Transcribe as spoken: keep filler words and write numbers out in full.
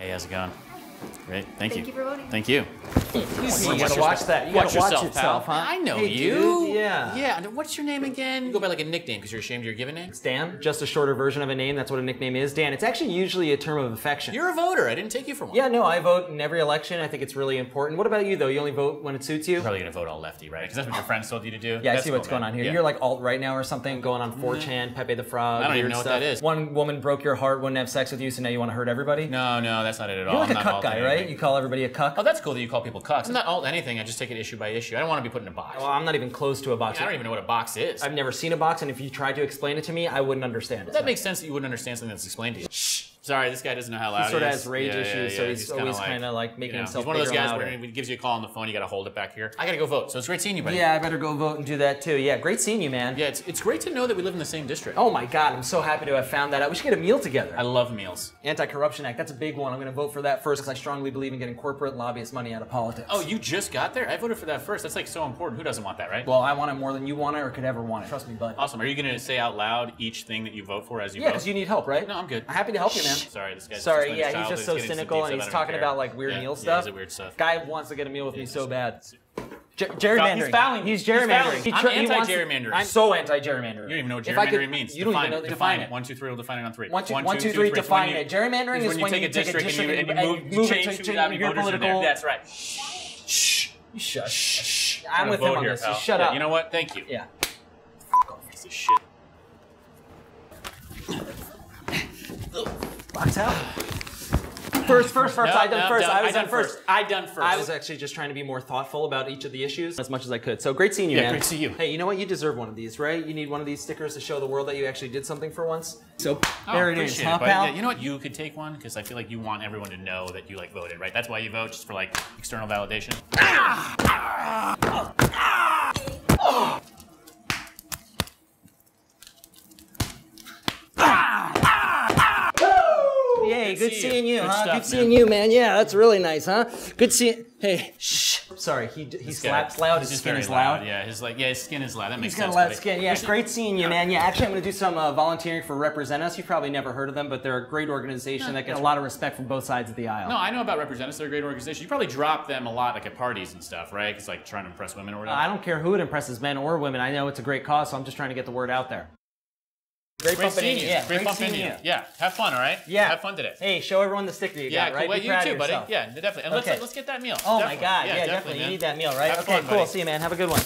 Hey, how's it going? Great, thank, thank you. Thank you for voting. Thank you. Excuse me, you gotta watch that. You watch gotta watch yourself, yourself pal. Huh? I know hey, you. Dude, yeah. Yeah, what's your name again? You go by like a nickname because you're ashamed of your given name? It's Dan, just a shorter version of a name. That's what a nickname is. Dan, it's actually usually a term of affection. You're a voter. I didn't take you for one. Yeah, no, I vote in every election. I think it's really important. What about you, though? You only vote when it suits you? You're probably gonna vote all lefty, right? Because that's what your friends told you to do. Yeah, that's I see what's going on here. Yeah. You're like alt right now or something, going on four chan, Pepe the Frog. I don't even know stuff. What that is. One woman broke your heart, wouldn't have sex with you, so now you want to hurt everybody? No, no, that's not it at all. You're like I'm a cuck guy, right? You call everybody a cuck. Oh, that's cool that you call people cucks. I'm not alt anything. I just take it issue by issue. I don't want to be put in a box. Well, I'm not even close to a box. Yeah, I don't even know what a box is. I've never seen a box, and if you tried to explain it to me, I wouldn't understand it. That so. Makes sense that you wouldn't understand something that's explained to you. Shh. Sorry, this guy doesn't know how loud he is. He sort of has rage yeah, issues, yeah, yeah, so he's, he's always kind of like, like making you know, himself bigger and louder. He's one of those guys where he gives you a call on the phone, you got to hold it back here. I got to go vote, so it's great seeing you, buddy. Yeah, I better go vote and do that too. Yeah, great seeing you, man. Yeah, it's, it's great to know that we live in the same district. Oh my God, I'm so happy to have found that out. We should get a meal together. I love meals. Anti-Corruption Act, that's a big one. I'm going to vote for that first because I strongly believe in getting corporate lobbyist money out of politics. Oh, you just got there? I voted for that first. That's like so important. Who doesn't want that, right? Well, I want it more than you want it or could ever want it. Trust me, bud. Awesome. Are you going to say out loud each thing that you vote for as you vote? Yeah, because you need help, right? No, I'm good. I'm happy to help you, man. Sorry, this guy's Sorry, yeah, he's just so cynical and he's talking about like weird meal stuff. Yeah, weird stuff. Guy wants to get a meal with me so bad. Gerrymandering. He's fouling. He's gerrymandering. He's I'm anti-gerrymandering. I'm so anti-gerrymandering. You don't even know what gerrymandering means. You don't even know. Define it. One, two, three. We'll define it on three. One, two, three. Define it. Gerrymandering is when you take a district and you move it to your political. That's right. Shh. You shush. I'm with him on this. You shut up. You know what? Thank you. Yeah. Fuck off. Piece of shit. Box out. First, first, first, no, I done no, first. No, I was I done, done first. first. I done first. I was actually just trying to be more thoughtful about each of the issues as much as I could. So great seeing you, yeah, man. Yeah, great to see you. Hey, you know what? You deserve one of these, right? You need one of these stickers to show the world that you actually did something for once. So oh, there it is. Huh, pal? You know what? You could take one because I feel like you want everyone to know that you like voted, right? That's why you vote, just for like external validation. Ah! Ah! Ah! Ah! Oh! Hey, good, good see seeing you, you good huh? Stuff, good seeing man. you, man. Yeah, that's really nice, huh? Good seeing. Hey, shh. Sorry, he he slaps loud. His skin is loud. loud. Yeah, his like yeah, his skin is loud. That makes He's sense. He's got a loud skin. Yeah, great seeing you, man. Yeah, actually, I'm gonna do some uh, volunteering for Represent Us. You've probably never heard of them, but they're a great organization no, that gets a lot of respect from both sides of the aisle. No, I know about Represent Us. They're a great organization. You probably drop them a lot, like at parties and stuff, right? It's like trying to impress women or whatever. Uh, I don't care who it impresses, men or women. I know it's a great cause, so I'm just trying to get the word out there. Great, great seeing you. Yeah, great, great bump into you. you. Yeah, have fun, all right? Yeah. Have fun today. Hey, show everyone the sticker you yeah, got, right? Well, Be you proud too, of buddy. Yeah, definitely. And okay. let's, let's get that meal. Oh definitely. my God, yeah, yeah definitely. definitely. You need that meal, right? Have okay, fun, cool. Buddy. See you, man. Have a good one.